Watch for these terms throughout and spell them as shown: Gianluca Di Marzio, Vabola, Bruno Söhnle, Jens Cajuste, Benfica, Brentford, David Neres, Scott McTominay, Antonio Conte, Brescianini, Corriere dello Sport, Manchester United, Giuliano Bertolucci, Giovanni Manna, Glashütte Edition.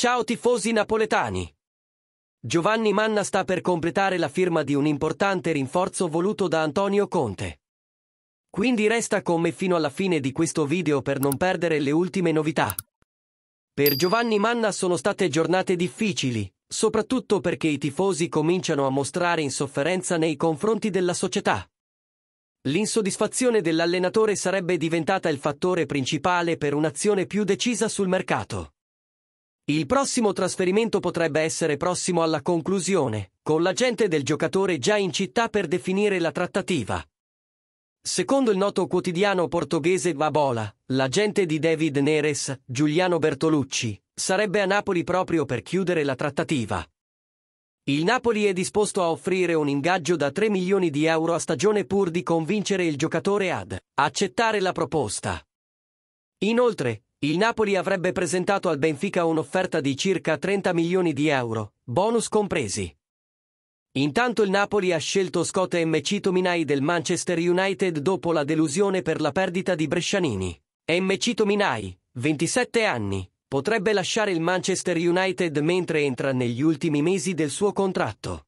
Ciao tifosi napoletani! Giovanni Manna sta per completare la firma di un importante rinforzo voluto da Antonio Conte. Quindi resta con me fino alla fine di questo video per non perdere le ultime novità. Per Giovanni Manna sono state giornate difficili, soprattutto perché i tifosi cominciano a mostrare insofferenza nei confronti della società. L'insoddisfazione dell'allenatore sarebbe diventata il fattore principale per un'azione più decisa sul mercato. Il prossimo trasferimento potrebbe essere prossimo alla conclusione, con l'agente del giocatore già in città per definire la trattativa. Secondo il noto quotidiano portoghese Vabola, l'agente di David Neres, Giuliano Bertolucci, sarebbe a Napoli proprio per chiudere la trattativa. Il Napoli è disposto a offrire un ingaggio da 3 milioni di euro a stagione pur di convincere il giocatore ad accettare la proposta. Inoltre, il Napoli avrebbe presentato al Benfica un'offerta di circa 30 milioni di euro, bonus compresi. Intanto il Napoli ha scelto Scott McTominay del Manchester United dopo la delusione per la perdita di Brescianini. McTominay, 27 anni, potrebbe lasciare il Manchester United mentre entra negli ultimi mesi del suo contratto.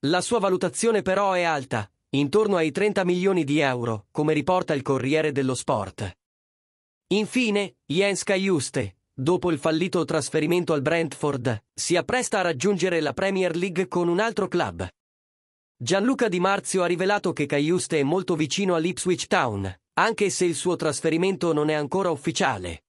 La sua valutazione però è alta, intorno ai 30 milioni di euro, come riporta il Corriere dello Sport. Infine, Jens Cajuste, dopo il fallito trasferimento al Brentford, si appresta a raggiungere la Premier League con un altro club. Gianluca Di Marzio ha rivelato che Cajuste è molto vicino all'Ipswich Town, anche se il suo trasferimento non è ancora ufficiale.